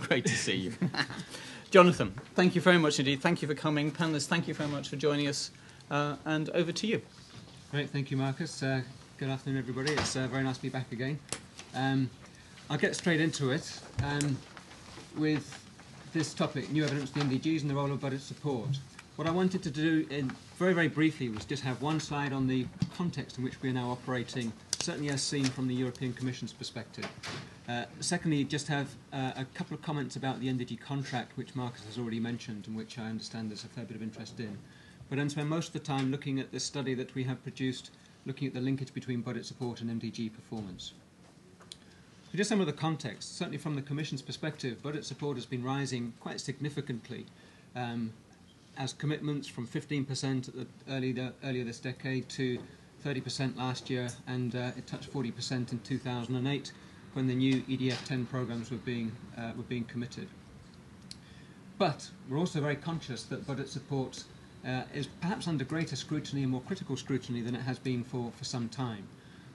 Great to see you. Jonathan, thank you very much indeed. Thank you for coming. Panelists, thank you very much for joining us. And over to you. Great. Thank you, Marcus. Good afternoon, everybody. It's very nice to be back again. I'll get straight into it with this topic, new evidence for the MDGs and the role of budget support. What I wanted to do in very, very briefly was just have one slide on the context in which we are now operating, certainly as seen from the European Commission's perspective. Secondly, just have a couple of comments about the MDG contract, which Marcus has already mentioned and which I understand there's a fair bit of interest in. But then spend most of the time looking at this study that we have produced, looking at the linkage between budget support and MDG performance. So just some of the context, certainly from the Commission's perspective, budget support has been rising quite significantly as commitments from 15% at earlier this decade to 30% last year, and it touched 40% in 2008. When the new EDF 10 programs were being committed. But we're also very conscious that budget support is perhaps under greater scrutiny and more critical scrutiny than it has been for some time.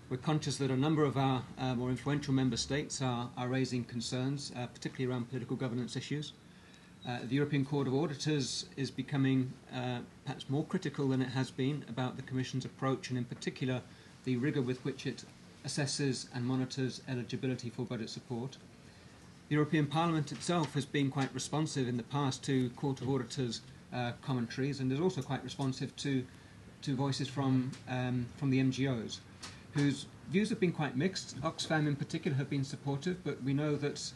We're conscious that a number of our more influential member states are raising concerns, particularly around political governance issues. The European Court of Auditors is becoming perhaps more critical than it has been about the Commission's approach, and in particular the rigour with which it assesses and monitors eligibility for budget support. The European Parliament itself has been quite responsive in the past to Court of Auditors commentaries, and is also quite responsive to voices from the NGOs, whose views have been quite mixed. Oxfam in particular have been supportive, but we know that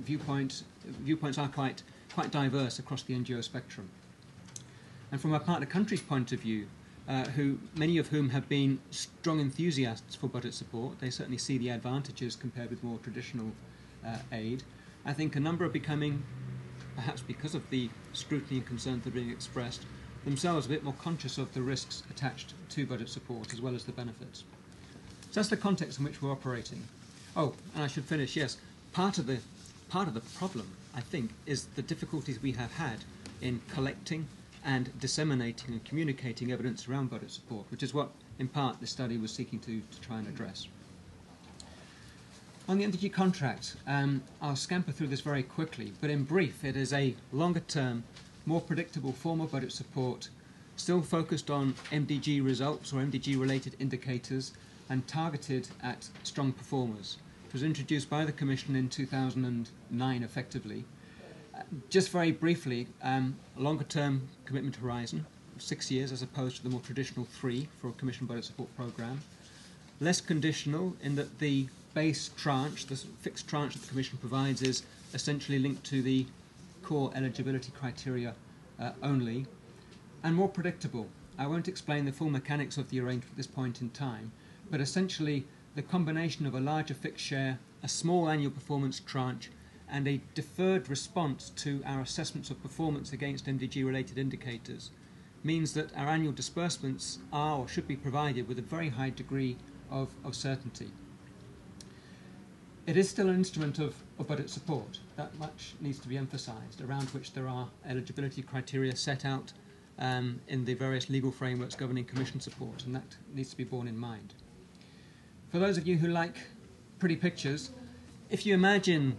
viewpoints are quite diverse across the NGO spectrum. And from our partner countries' point of view, many of whom have been strong enthusiasts for budget support. They certainly see the advantages compared with more traditional aid. I think a number are becoming, perhaps because of the scrutiny and concerns that are being expressed, themselves a bit more conscious of the risks attached to budget support as well as the benefits. So that's the context in which we're operating. Oh, and I should finish, yes. Part of the problem, I think, is the difficulties we have had in collecting and disseminating and communicating evidence around budget support, which is what, in part, this study was seeking to try and address. On the MDG contract, I'll scamper through this very quickly, but in brief, it is a longer-term, more predictable form of budget support, still focused on MDG results or MDG-related indicators, and targeted at strong performers. It was introduced by the Commission in 2009, effectively. Just very briefly, a longer-term commitment horizon, 6 years as opposed to the more traditional 3 for a Commission budget support programme. Less conditional in that the base tranche, the fixed tranche that the Commission provides, is essentially linked to the core eligibility criteria only, and more predictable. I won't explain the full mechanics of the arrangement at this point in time, but essentially the combination of a larger fixed share, a small annual performance tranche, and a deferred response to our assessments of performance against MDG-related indicators means that our annual disbursements are or should be provided with a very high degree of certainty. It is still an instrument of budget support. That much needs to be emphasised, around which there are eligibility criteria set out in the various legal frameworks governing Commission support, and that needs to be borne in mind. For those of you who like pretty pictures, if you imagine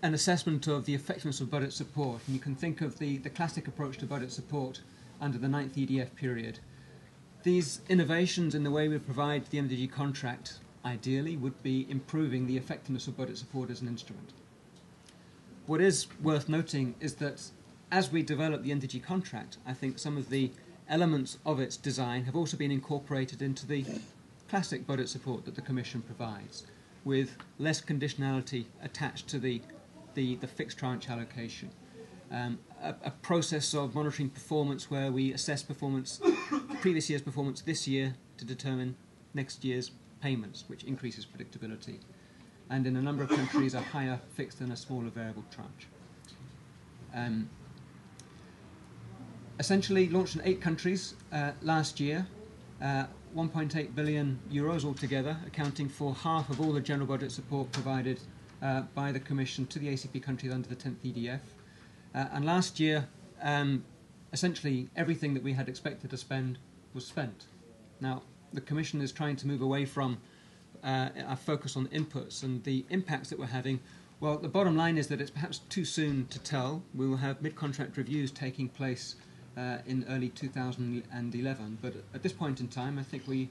an assessment of the effectiveness of budget support, and you can think of the classic approach to budget support under the 9th EDF period. These innovations in the way we provide the MDG contract ideally would be improving the effectiveness of budget support as an instrument. What is worth noting is that as we develop the MDG contract, I think some of the elements of its design have also been incorporated into the classic budget support that the Commission provides, with less conditionality attached to the fixed tranche allocation, a process of monitoring performance where we assess performance, previous year's performance this year to determine next year's payments, which increases predictability, and in a number of countries a higher fixed and a smaller variable tranche. Essentially launched in 8 countries last year, 1.8 billion euros altogether, accounting for half of all the general budget support provided by the Commission to the ACP countries under the 10th EDF. And last year, essentially everything that we had expected to spend was spent. Now, the Commission is trying to move away from our focus on inputs, and the impacts that we're having Well, the bottom line is that it's perhaps too soon to tell. We will have mid-contract reviews taking place in early 2011, but at this point in time, I think we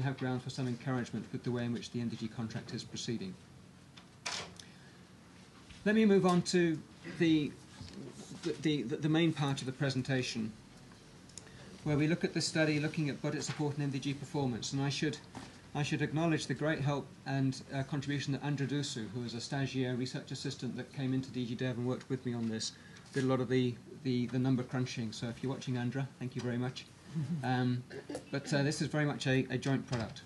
have grounds for some encouragement with the way in which the MDG contract is proceeding. Let me move on to the main part of the presentation, where we look at the study looking at budget support and MDG performance. And I should acknowledge the great help and contribution that Andra Dusu, who is a stagiaire research assistant that came into DG Dev and worked with me on this, did a lot of the number crunching. So if you're watching, Andra, thank you very much. But this is very much a joint product.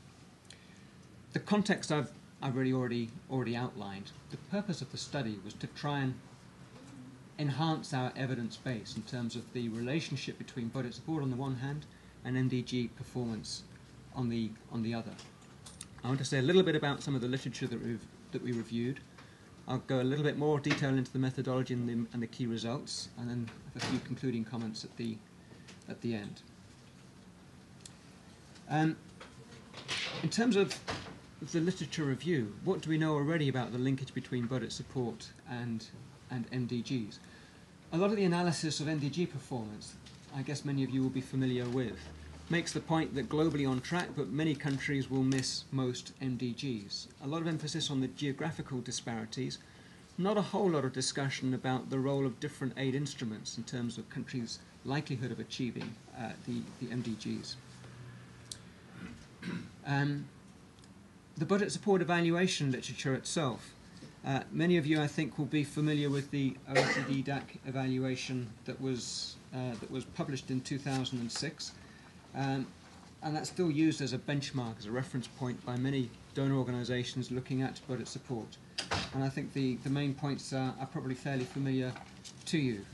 The context I've really already outlined. The purpose of the study was to try and enhance our evidence base in terms of the relationship between budget support on the one hand and MDG performance on the other. I want to say a little bit about some of the literature that we reviewed. I'll go a little bit more detail into the methodology and the key results, and then have a few concluding comments at the end. In terms of the literature review, what do we know already about the linkage between budget support and MDGs? A lot of the analysis of MDG performance, I guess many of you will be familiar with, makes the point that globally on track, but many countries will miss most MDGs. A lot of emphasis on the geographical disparities, not a whole lot of discussion about the role of different aid instruments in terms of countries' likelihood of achieving the MDGs. The budget support evaluation literature itself. Many of you, I think, will be familiar with the OECD DAC evaluation that was published in 2006, and that's still used as a benchmark, as a reference point by many donor organisations looking at budget support. And I think the main points are probably fairly familiar to you.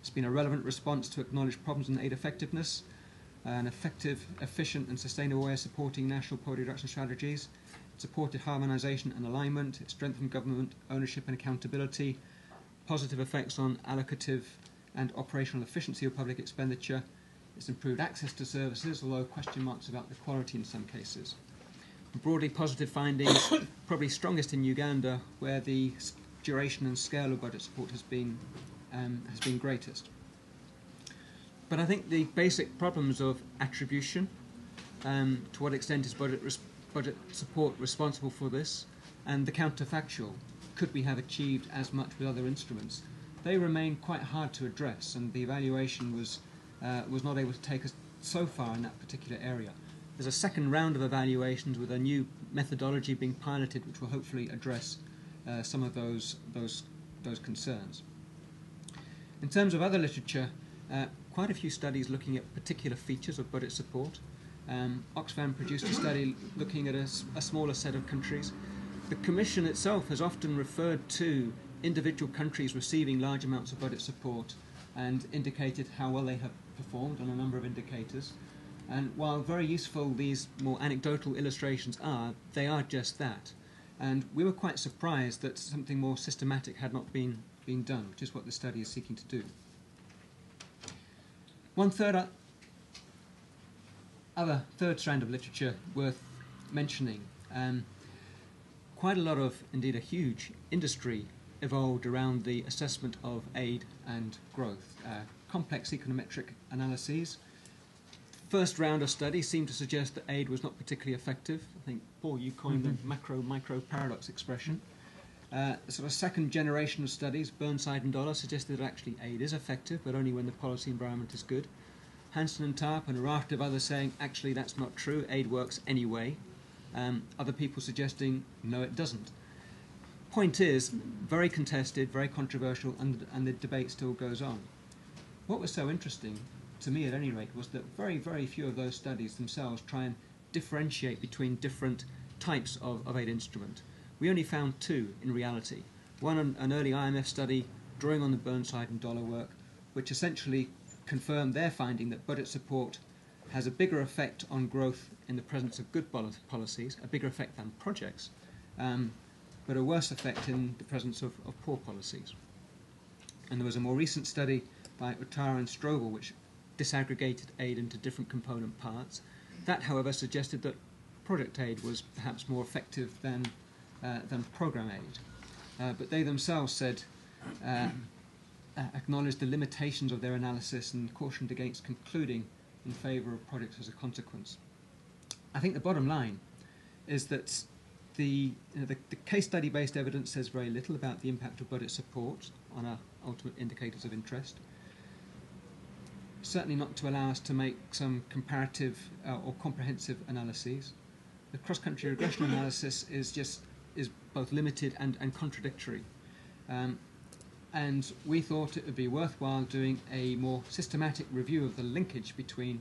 It's been a relevant response to acknowledge problems in aid effectiveness, an effective, efficient and sustainable way of supporting national poverty reduction strategies. It supported harmonisation and alignment. It strengthened government ownership and accountability, positive effects on allocative and operational efficiency of public expenditure. It's improved access to services, although question marks about the quality in some cases. Broadly positive findings, probably strongest in Uganda, where the duration and scale of budget support has been greatest. But I think the basic problems of attribution, to what extent is budget support responsible for this, and the counterfactual, could we have achieved as much with other instruments, they remain quite hard to address, and the evaluation was not able to take us so far in that particular area. There's a second round of evaluations with a new methodology being piloted, which will hopefully address some of those concerns. In terms of other literature, quite a few studies looking at particular features of budget support. Oxfam produced a study looking at a smaller set of countries. The Commission itself has often referred to individual countries receiving large amounts of budget support and indicated how well they have performed on a number of indicators. And while very useful these more anecdotal illustrations are, they are just that. And we were quite surprised that something more systematic had not been done, which is what the study is seeking to do. Third strand of literature worth mentioning. Quite a lot of, indeed a huge, industry evolved around the assessment of aid and growth. Complex econometric analyses. First round of study seemed to suggest that aid was not particularly effective. I think, Paul, you coined the macro-micro paradox expression. Sort of second generation of studies, Burnside and Dollar, suggested that actually aid is effective, but only when the policy environment is good. Hansen and Tarp and a raft of others saying actually that's not true, aid works anyway. Other people suggesting no, it doesn't. Point is, very contested, very controversial, and the debate still goes on. What was so interesting, to me at any rate, was that very, very few of those studies themselves try and differentiate between different types of aid instrument. We only found two in reality. One, an early IMF study drawing on the Burnside and Dollar work, which essentially confirmed their finding that budget support has a bigger effect on growth in the presence of good policies, a bigger effect than projects, but a worse effect in the presence of poor policies. And there was a more recent study by Uttara and Strobel which disaggregated aid into different component parts. That, however, suggested that project aid was perhaps more effective than program aid. but they themselves said, acknowledged the limitations of their analysis and cautioned against concluding in favour of products as a consequence. I think the bottom line is that the case study-based evidence says very little about the impact of budget support on our ultimate indicators of interest. Certainly not to allow us to make some comparative or comprehensive analyses. The cross-country regression analysis is both limited and contradictory. And we thought it would be worthwhile doing a more systematic review of the linkage between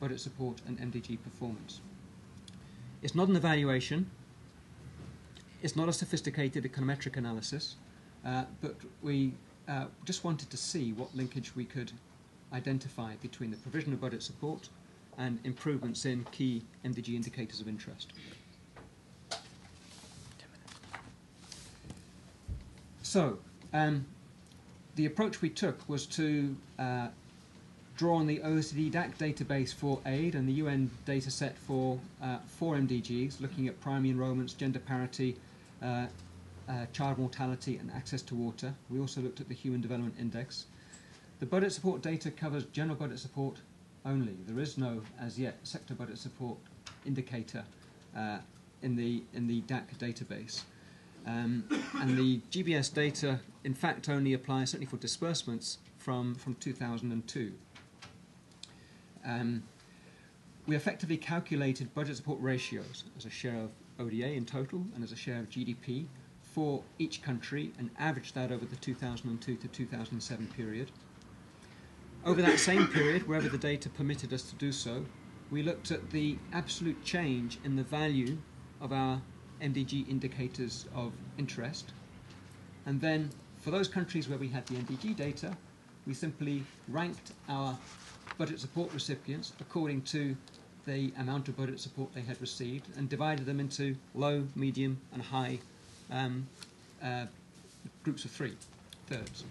budget support and MDG performance. It's not an evaluation, it's not a sophisticated econometric analysis, but we just wanted to see what linkage we could identify between the provision of budget support and improvements in key MDG indicators of interest. So, the approach we took was to draw on the OECD DAC database for aid and the UN data set for four MDGs, looking at primary enrolments, gender parity, child mortality and access to water. We also looked at the Human Development Index. The budget support data covers general budget support only. There is no, as yet, sector budget support indicator in the DAC database. And the GBS data, in fact, only applies, certainly for disbursements, from 2002. We effectively calculated budget support ratios as a share of ODA in total and as a share of GDP for each country and averaged that over the 2002 to 2007 period. Over that same period, wherever the data permitted us to do so, we looked at the absolute change in the value of our MDG indicators of interest, and then for those countries where we had the MDG data, we simply ranked our budget support recipients according to the amount of budget support they had received and divided them into low, medium and high groups of thirds,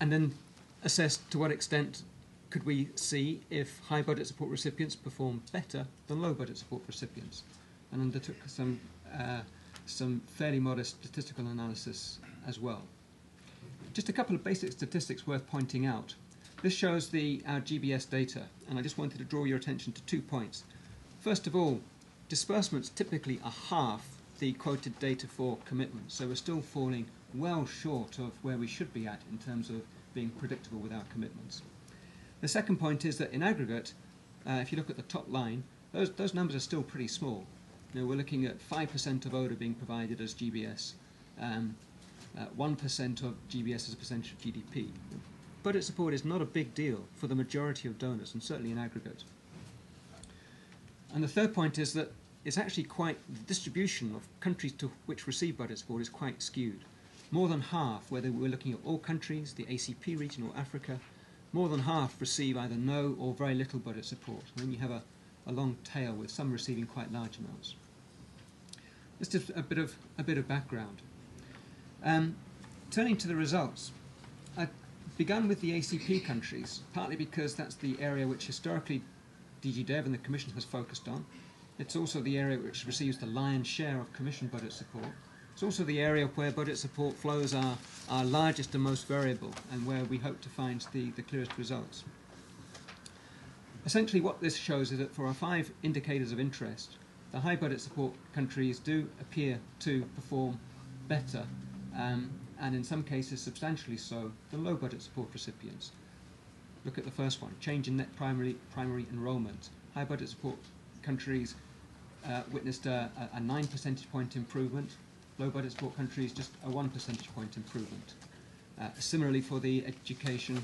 and then assessed to what extent could we see if high budget support recipients performed better than low budget support recipients, and undertook some fairly modest statistical analysis as well. Just a couple of basic statistics worth pointing out. This shows our GBS data, and I just wanted to draw your attention to 2 points. First of all, disbursements typically are half the quoted data for commitments, so we're still falling well short of where we should be at in terms of being predictable with our commitments. The second point is that in aggregate, if you look at the top line, those numbers are still pretty small. Now we're looking at 5% of ODA being provided as GBS, 1% of GBS as a percentage of GDP. Budget support is not a big deal for the majority of donors, and certainly in aggregate. And the third point is that it's actually quite, the distribution of countries to which receive budget support is quite skewed. More than half, whether we're looking at all countries, the ACP region or Africa, more than half receive either no or very little budget support. And then you have a long tail with some receiving quite large amounts. Just a bit of background. Turning to the results, I've begun with the ACP countries, partly because that's the area which historically DG Dev and the Commission has focused on. It's also the area which receives the lion's share of Commission budget support. It's also the area where budget support flows are largest and most variable, and where we hope to find the clearest results. Essentially what this shows is that for our 5 indicators of interest, the high budget support countries do appear to perform better, and in some cases substantially so, than low budget support recipients. Look at the first one, change in net primary enrolment. High budget support countries witnessed a 9 percentage point improvement, low budget support countries just a 1 percentage point improvement. Similarly for the education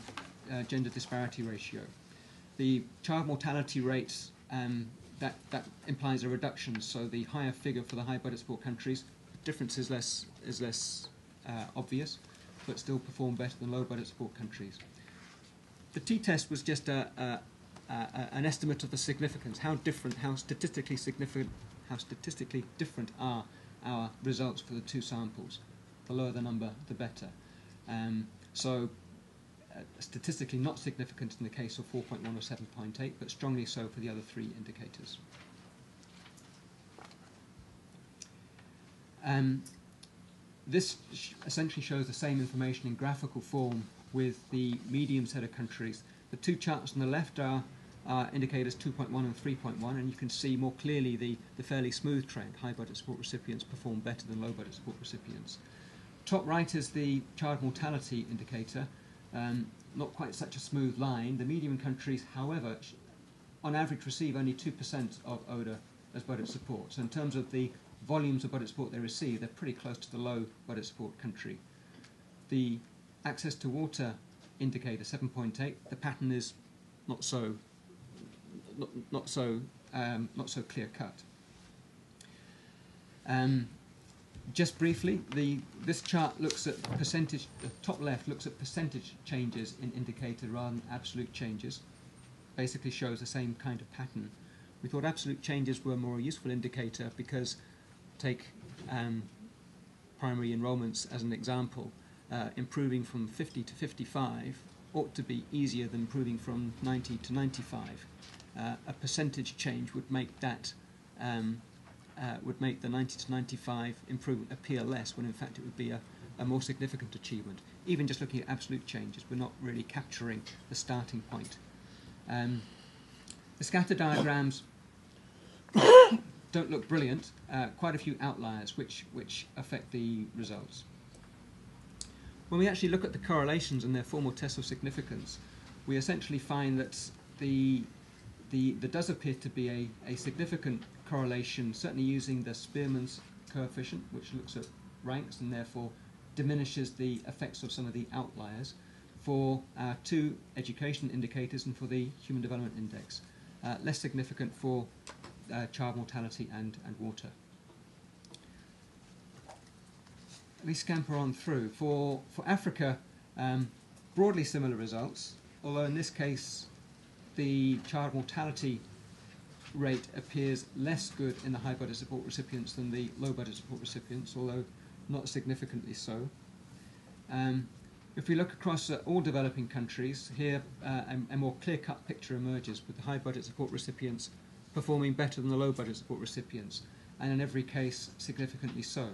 gender disparity ratio. The child mortality rates, that implies a reduction, so the higher figure for the high budget support countries, the difference is less obvious, but still perform better than low budget support countries. The t-test was just an estimate of the significance, how statistically different are our results for the 2 samples. The lower the number, the better. Statistically not significant in the case of 4.1 or 7.8, but strongly so for the other 3 indicators. This essentially shows the same information in graphical form with the medium set of countries. The two charts on the left are indicators 2.1 and 3.1, and you can see more clearly the fairly smooth trend. High budget support recipients perform better than low budget support recipients. Top right is the child mortality indicator, not quite such a smooth line. The medium countries, however, on average receive only 2% of ODA as budget support. So in terms of the volumes of budget support they receive, they're pretty close to the low budget support country. The access to water indicator, 7.8, the pattern is not so clear cut. Just briefly, this chart looks at percentage. The top left looks at percentage changes in indicator rather than absolute changes. Basically shows the same kind of pattern. We thought absolute changes were a more useful indicator because, take primary enrolments as an example, improving from 50 to 55 ought to be easier than improving from 90 to 95. A percentage change would make that the 90 to 95 improvement appear less, when in fact it would be a more significant achievement. Even just looking at absolute changes, we're not really capturing the starting point. The scatter diagrams don't look brilliant. Quite a few outliers which affect the results. When we actually look at the correlations and their formal tests of significance, we essentially find that there does appear to be a significant correlation, certainly using the Spearman's coefficient, which looks at ranks and therefore diminishes the effects of some of the outliers, for our two education indicators and for the Human Development Index. Less significant for child mortality and water. Let me scamper on through. For Africa, broadly similar results, although in this case the child mortality rate appears less good in the high budget support recipients than the low budget support recipients, although not significantly so. If we look across all developing countries, here a more clear-cut picture emerges, with the high budget support recipients performing better than the low budget support recipients, and in every case significantly so.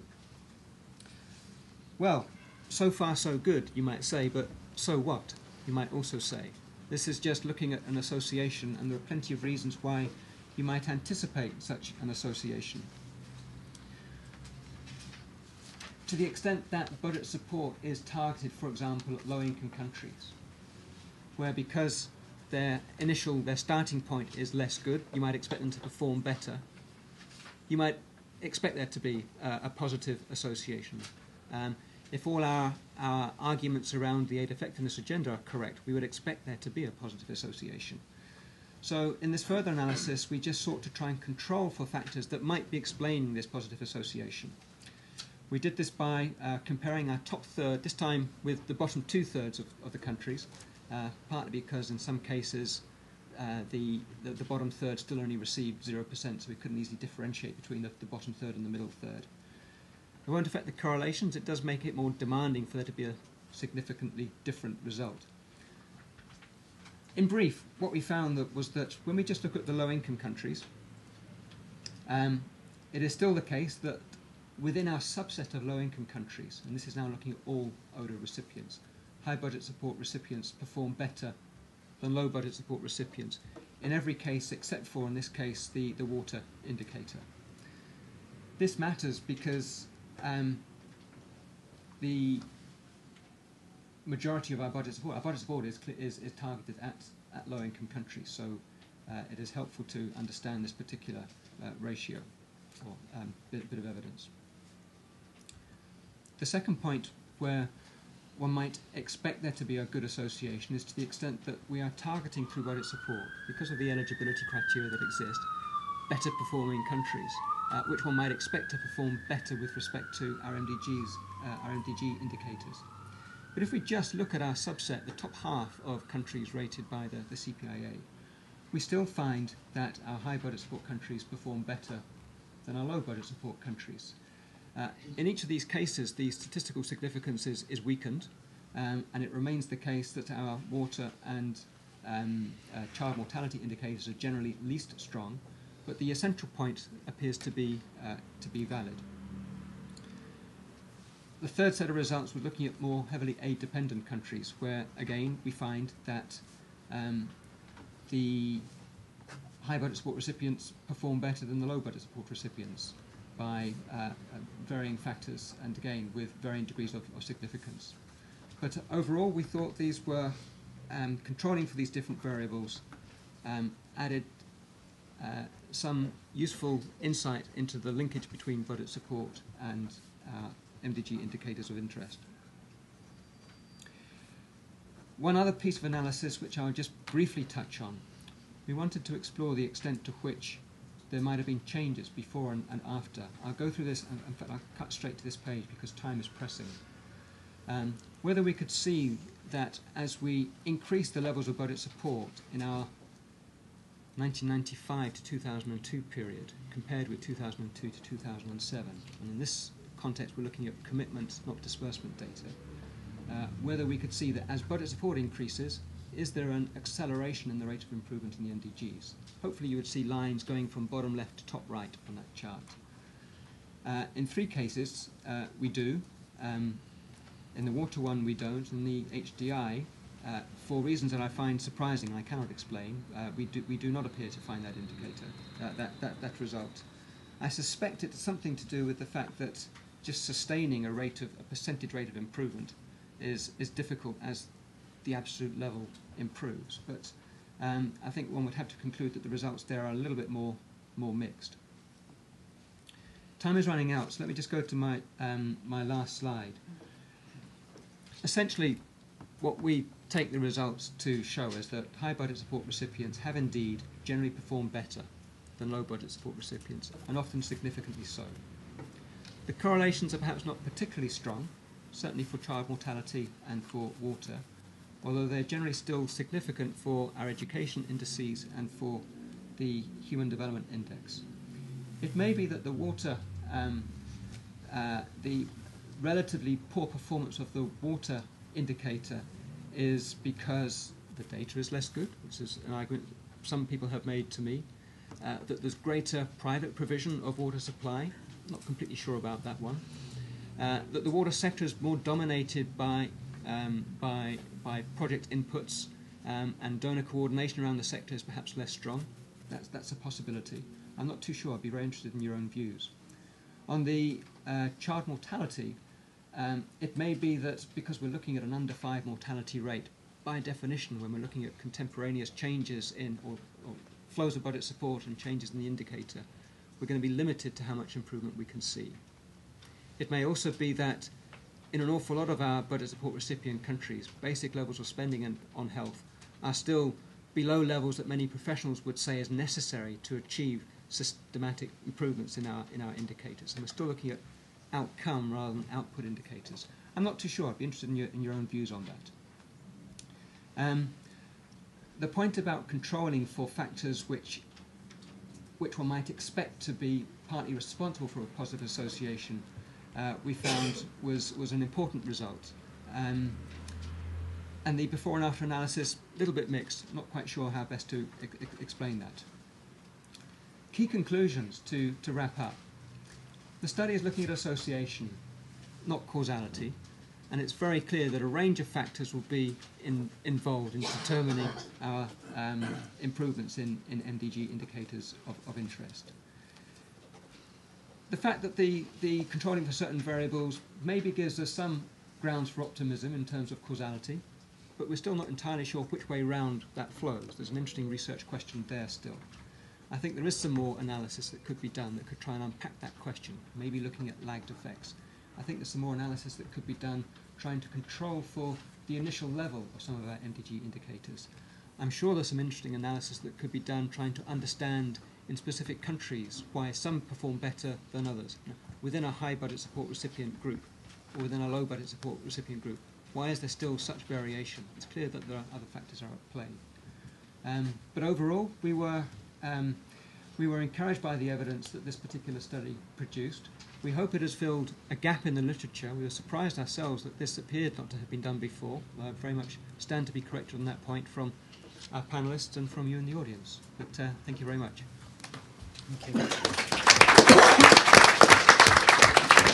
Well, so far so good, you might say, but so what, you might also say. This is just looking at an association, and there are plenty of reasons why you might anticipate such an association. To the extent that budget support is targeted, for example, at low-income countries, where because their starting point is less good, you might expect them to perform better. You might expect there to be a positive association. If all our arguments around the aid effectiveness agenda are correct, we would expect there to be a positive association. So in this further analysis, we just sought to try and control for factors that might be explaining this positive association. We did this by comparing our top third, this time with the bottom two-thirds of the countries, partly because in some cases the bottom third still only received 0%, so we couldn't easily differentiate between the bottom third and the middle third. It won't affect the correlations. It does make it more demanding for there to be a significantly different result. In brief, what we found was that when we just look at the low-income countries, it is still the case that within our subset of low-income countries, and this is now looking at all ODA recipients, high-budget support recipients perform better than low-budget support recipients in every case except for, in this case, the water indicator. This matters because the majority of our budget support is targeted at low-income countries, so it is helpful to understand this particular ratio or bit of evidence. The second point where one might expect there to be a good association is to the extent that we are targeting through budget support, because of the eligibility criteria that exist, better performing countries, which one might expect to perform better with respect to our MDGs, our MDG indicators. But if we just look at our subset, the top half of countries rated by the CPIA, we still find that our high budget support countries perform better than our low budget support countries. In each of these cases, the statistical significance is weakened, and it remains the case that our water and child mortality indicators are generally least strong, but the essential point appears to be valid. The third set of results, we're looking at more heavily aid-dependent countries, where, again, we find that the high budget support recipients perform better than the low budget support recipients by varying factors, and again, with varying degrees of significance. But overall, we thought these were controlling for these different variables, added some useful insight into the linkage between budget support and MDG indicators of interest. One other piece of analysis which I'll just briefly touch on, we wanted to explore the extent to which there might have been changes before and after. I'll go through this, and in fact I'll cut straight to this page because time is pressing. Whether we could see that as we increased the levels of budget support in our 1995 to 2002 period compared with 2002 to 2007, and in this context we're looking at commitments, not disbursement data, whether we could see that as budget support increases, is there an acceleration in the rate of improvement in the MDGs? Hopefully you would see lines going from bottom left to top right on that chart. In three cases we do. In the water one we don't. In the HDI, for reasons that I find surprising, I cannot explain, we do not appear to find that indicator, that result. I suspect it's something to do with the fact that just sustaining a rate of a percentage rate of improvement is difficult as the absolute level improves, but I think one would have to conclude that the results there are a little bit more mixed. Time is running out, so let me just go to my my last slide. Essentially, what we take the results to show is that high budget support recipients have indeed generally performed better than low budget support recipients, and often significantly so. The correlations are perhaps not particularly strong, certainly for child mortality and for water, although they're generally still significant for our education indices and for the Human Development Index. It may be that the water, the relatively poor performance of the water indicator is because the data is less good, which is an argument some people have made to me, that there's greater private provision of water supply, not completely sure about that one, that the water sector is more dominated by project inputs, and donor coordination around the sector is perhaps less strong. That's a possibility. I'm not too sure. I'd be very interested in your own views. On the child mortality, it may be that because we're looking at an under 5 mortality rate, by definition when we're looking at contemporaneous changes in or flows of budget support and changes in the indicator, we're going to be limited to how much improvement we can see. It may also be that in an awful lot of our budget support recipient countries, basic levels of spending on health are still below levels that many professionals would say is necessary to achieve systematic improvements in our indicators. And we're still looking at outcome rather than output indicators. I'm not too sure. I'd be interested in your own views on that. The point about controlling for factors which one might expect to be partly responsible for a positive association, we found was an important result. And the before and after analysis, a little bit mixed, not quite sure how best to explain that. Key conclusions to wrap up. The study is looking at association, not causality, and it's very clear that a range of factors will be involved in determining our improvements in MDG indicators of interest. The fact that the controlling for certain variables maybe gives us some grounds for optimism in terms of causality, but we're still not entirely sure which way round that flows. There's an interesting research question there still. I think there is some more analysis that could be done that could try and unpack that question, maybe looking at lagged effects. I think there's some more analysis that could be done trying to control for the initial level of some of our MDG indicators. I'm sure there's some interesting analysis that could be done trying to understand in specific countries why some perform better than others within a high budget support recipient group or within a low budget support recipient group. Why is there still such variation? It's clear that there are other factors are at play. But overall, we were encouraged by the evidence that this particular study produced. We hope it has filled a gap in the literature. We were surprised ourselves that this appeared not to have been done before. I very much stand to be corrected on that point from our panellists and from you in the audience. But thank you very much. Thank you.